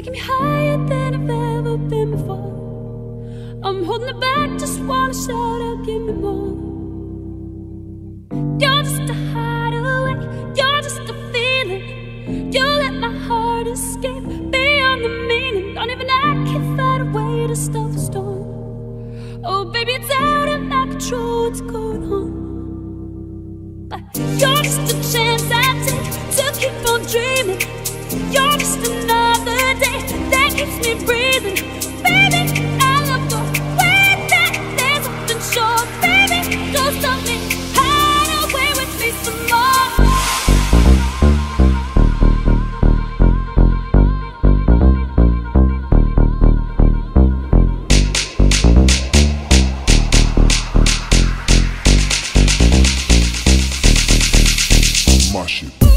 taking me higher than I've ever been before. I'm holding it back, just wanna shout out, give me more. You're just a hideaway, you're just a feeling. You let my heart escape beyond the meaning. Don't even I can find a way to stop a storm. Oh baby, it's out of my control, what's going on? But you're just a chance I take to keep on dreaming. You're just another day that keeps me breathing. Baby, I love the way that there's nothing sure. Baby, go stop me, hide away with me some more. Mash it.